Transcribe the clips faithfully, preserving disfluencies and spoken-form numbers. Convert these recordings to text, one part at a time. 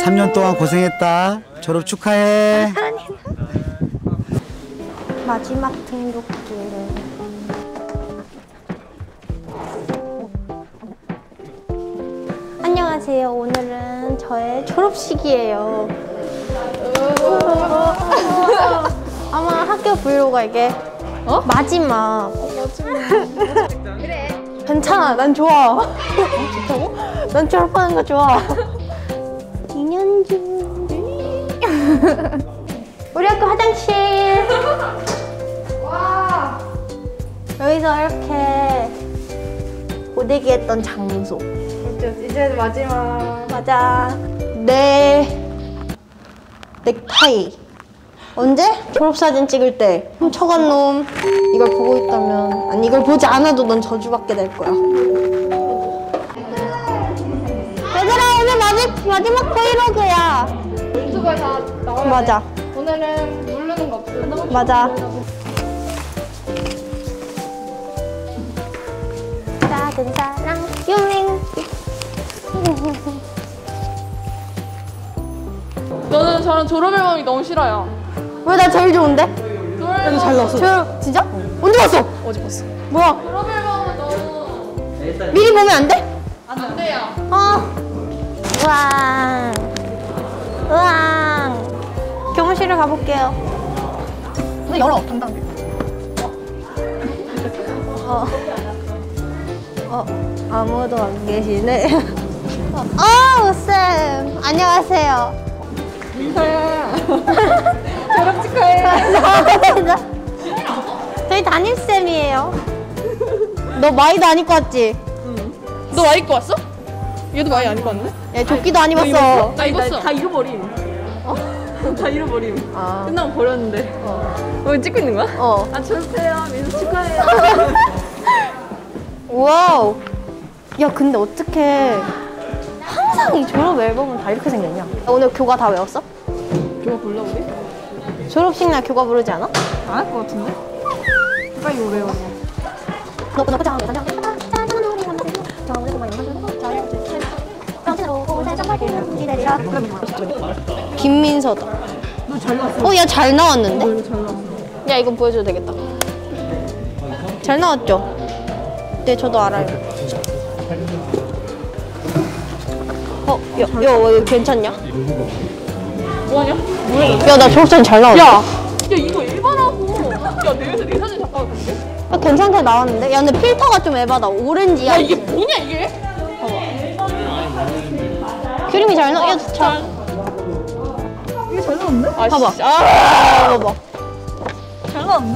삼 년 동안 고생했다. 졸업 축하해. 마지막 등록길. 안녕하세요. 오늘은 저의 졸업식이에요. 아마 학교 브이로그가 이게 어? 마지막. 어, 마지막. 그래. 괜찮아. 난 좋아. 어, 좋다고? 난 졸업하는 거 좋아. 이 년 주. 우리 학교 화장실. 와. 여기서 이렇게 고데기 했던 장소. 이제 마지막. 맞아. 내 넥타이. 언제? 졸업사진 찍을 때 훔쳐간 놈. 이걸 보고 있다면, 아니 이걸 보지 않아도 넌 저주받게 될 거야. 얘들아, 오늘 마지, 마지막 브이로그야. 유튜브에 다 나와야 돼. 맞아. 오늘은 모르는 거 없어. 맞아. 작은 사랑 유민. 너는 저는 졸업 앨범이 너무 싫어요. 왜? 나 제일 좋은데? 그래도 잘 나왔어. 졸... 진짜? 응. 언제 봤어? 어제 봤어. 뭐야? 졸업 앨범은 너무... 미리 보면 안 돼? 안, 안 돼요. 어. 우왕. 우왕. 교무실을 가볼게요. 근데 열어. 당당하게. 어. 어. 아무도 안 계시네. 어, 쌤. 안녕하세요. 인사야. 졸업 축하해. 저희 담임쌤이에요. 너 마이도 안 입고 왔지? 응. 너 마이 입고 왔어? 얘도 마이 안 입고 왔네? 얘 조끼도 안 입었어. 나 입었어. 다 잃어버림. 어? 다 잃어버림. 아. 끝나고 버렸는데. 어. 너 찍고 있는 거야? 어. 아, 졸업해요. 민수 축하해요. 와우. 야, 근데 어떡해. 항상 졸업 앨범은 다 이렇게 생겼냐? 오늘 교과 다 외웠어? 교과 불러 우리? 졸업식 날 교과 부르지 않아? 안 할 것 같은데? 빨리 이거 외워. 김민서다. 너 잘 나왔어. 어, 야, 잘 나왔는데? 어, 잘 나왔어. 야, 이거 보여줘도 되겠다. 잘 나왔죠? 네, 저도 알아요. 어, 야, 야, 야, 괜찮냐? 뭐하냐? 뭐야? 야, 나 졸업사진 잘 나왔어. 야, 야, 이거 에바라고. 야, 내에서 내 사진 잠깐 볼게. 야, 괜찮게 나왔는데? 야, 근데 필터가 좀 에바다. 오렌지야. 야, 이게 뭐냐, 이게? 봐봐. 그림이 잘 나와. 야, 잘. 이게 잘 나왔네? 아, 봐봐. 아, 아, 봐봐. 잘 나왔네?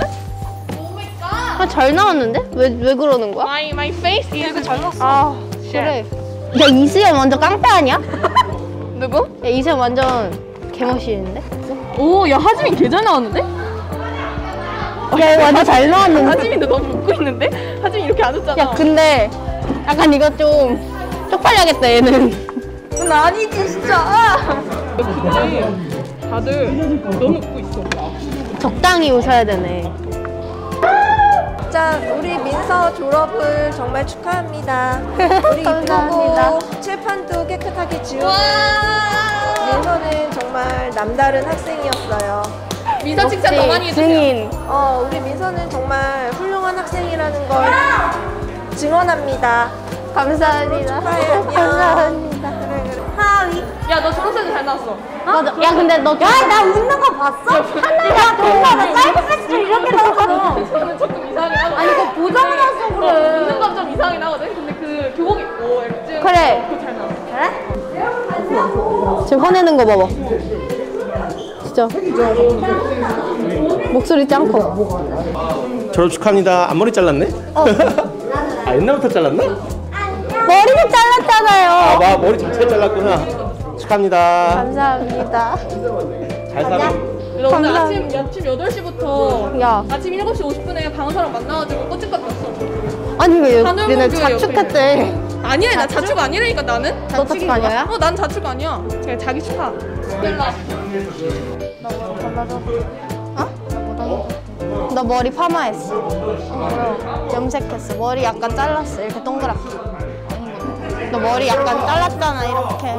아, 잘 나왔는데? 왜, 왜 그러는 거야? My, my face is. 야, 이거 잘 나왔어. 아, 그래. 야, 이수연 완전 깡패 아니야? 누구? 야, 이수연 완전 개멋있는데? 오, 야, 하지민 개 잘 나왔는데? 야, 완전 잘 나왔는데? 하지민도 너무 웃고 있는데? 하지민 이렇게 안 웃잖아. 야, 근데 약간 이거 좀 쪽팔려야겠다, 얘는. 그건 아니지, 진짜. 아! 근데 다들 너무 웃고 있어. 적당히 웃어야 되네. 자, 우리 민서 졸업을 정말 축하합니다. 우리 이쁘고 칠판도 깨끗하게 지우고 민서는 정말 남다른 학생이었어요. 민서 칭찬 더 많이 해주세요. 어, 우리 민서는 정말 훌륭한 학생이라는 걸 증언합니다. 감사합니다. 감사합니다. 그래, 그래. 하위. 야, 너 졸업사진 잘 나왔어. 어? 맞아. 야, 근데 너 졸업... 야, 나 웃는 거 봤어? 하나야, 동아, 나 짧은 패스를 이렇게 나왔어. 저는 조금 이상해. 아니, 그거 보정을 했어, 그래. 어, 웃는 거 좀 이상하긴 하거든? 근데 그 교복 입고 액정. 그래. 그거 잘 나왔어. 그래? 지금 화내는 거 봐봐. 진짜. 목소리 짱 커. 졸업 축하합니다. 앞머리 잘랐네? 어. 아, 옛날부터 잘랐나? 머리도 잘랐잖아요. 아, 나 머리 자체가 잘랐구나. 축하합니다. 감사합니다. 잘 살아. 오늘 아침, 아침 여덟 시부터 야. 아침 일곱 시 오십 분에 강은서랑 만나가지고 꼬치 갔다 왔어. 아니, 왜 너네 자축했대? 아니야, 자축? 나 자축 아니라니까. 나는? 너 자축 아니야? 어, 난 자축 아니야. 그냥 자기 축하. 벨라. 나 머리 발라줘. 어? 나 머리 파마했어. 어. 염색했어. 머리 약간 잘랐어. 이렇게 동그랗게. 머리 약간 잘랐잖아, 이렇게.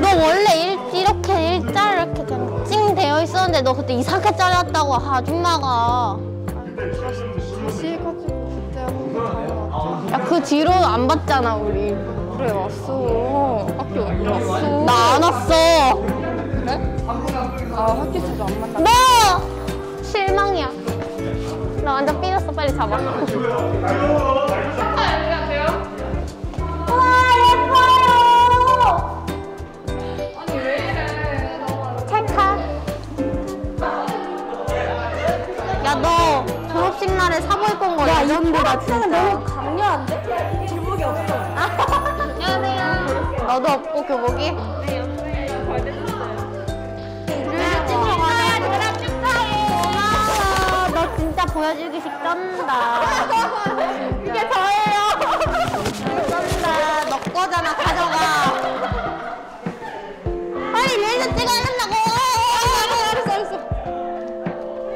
너 원래 일, 이렇게 일자로 이렇게 그냥 찡 되어 있었는데 너 그때 이상하게 잘랐다고 아줌마가. 다시 해가지고 그때 한번 다녀왔어. 야, 그 뒤로 안 봤잖아 우리. 그래 왔어. 학교 왔어. 나 안 왔어. 그래? 아, 학교에서도 안 만났어. 너! 실망이야. 나 완전 삐졌어. 빨리 잡아. 날에 사보입은 거 예전보다 진짜 너무 강렬한데? 교복이 없어. 안녕하세요. 너도 없고 교복이? 네, 옆에 잘 됐어요. 누나 축하해, 누나 축하해. 고마워. 너 진짜 보여주기식 쩐다. 이게 저예요. 쩐다. 너 거잖아, 가져가. 빨리 레이저 찍어야 된다고. 알았어, 알았어,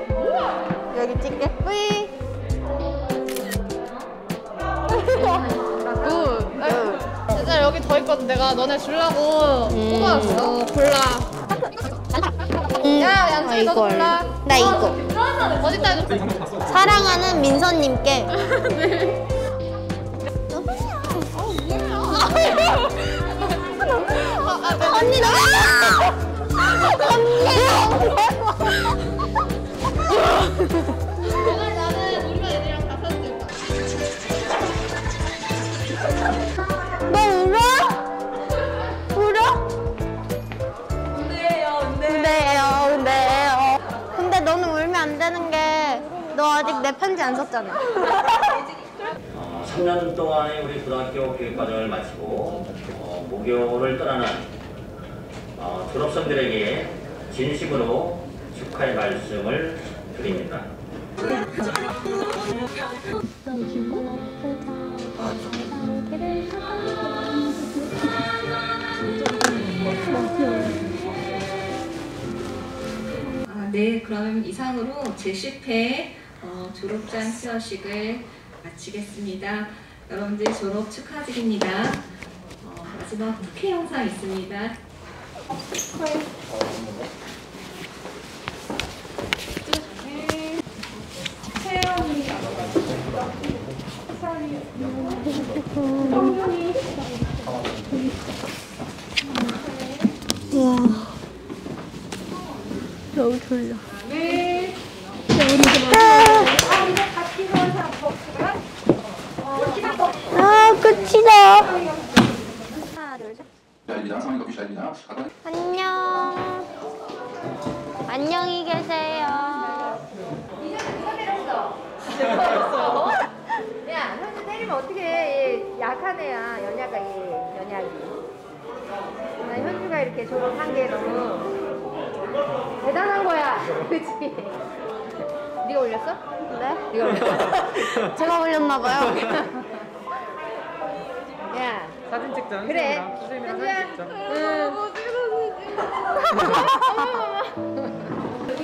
알았어. 여기 찍게. 뿌이. 진짜 여기 더 있거든. 내가 너네 주려고 뽑아왔어. 음. 골라. 음. 야, 양철이 너도 골라. 나 이거. 어디다 해줬어? 사랑하는 민서님께. 네. 너무야. 어, 뭐야. 언니 너무야. 언니. 내 편지 안 썼잖아. 어, 삼 년 동안의 우리 고등학교 교육과정을 마치고 어, 모교를 떠나는 어, 졸업생들에게 진심으로 축하의 말씀을 드립니다. 아, 네, 그러면 이상으로 제십 회 어, 졸업장 수여식을 마치겠습니다. 여러분들 졸업 축하드립니다. 어, 마지막 특혜 영상 있습니다. 축하해. 태연이, 사리, 성윤이. 와, 너무 졸려. 끝이다. 하나, 둘, 셋. 안녕. 안녕히 계세요. 이제 때렸어. 야, 현재 때리면 어떻게 해? 약한 애야. 연약아, 얘 연약이. 나 현주가 이렇게 졸업한 게 너무 대단한 거야. 그렇지? 네가 올렸어? 네? 네가 올렸어? 제가 올렸나 봐요. 야, 사진 찍자. 그래. 현주야. 응.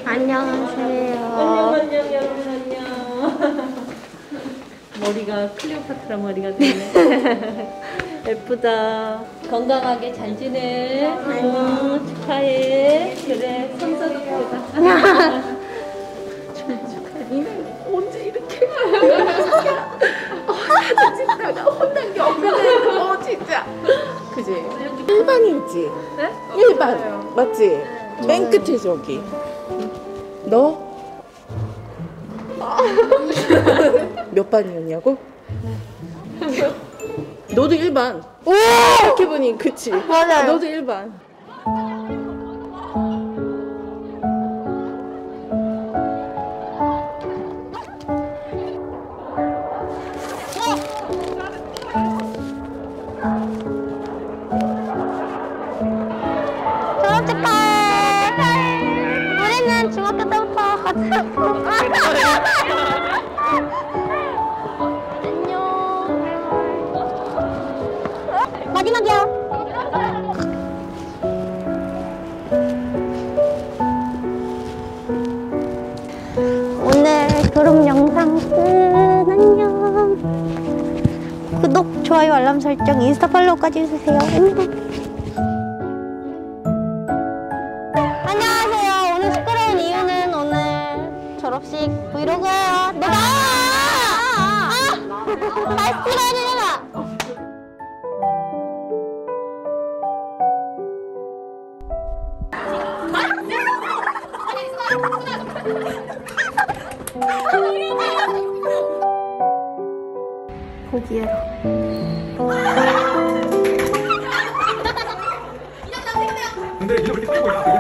안녕하세요. 안녕, 안녕, 여러분, 안녕. 머리가 클레오파트라 머리가 되네. 예쁘다. 건강하게 잘 지내. 어, 축하해. 그래, 손서도 보자. 축하해. 언제 이렇게. 진짜 나 혼난 게 없거든. 어, 진짜. 그지? 일반이지? 네? 일반. 맞아요. 맞지? 네. 맨 끝에 저기. 응. 너? 아. 몇 반이었냐고? 네. 너도 일반. 오! 이렇게 보니, 그치? 맞아요. 너도 일반. 안녕. 마지막이야. 오늘 졸업 영상 끝. 안녕. 구독, 좋아요, 알람 설정, 인스타 팔로우까지 해주세요. 거예요. 너 나와! 아! 말 찍어야 되잖아! 포기해라. 근데 이렇게 떼고 있어.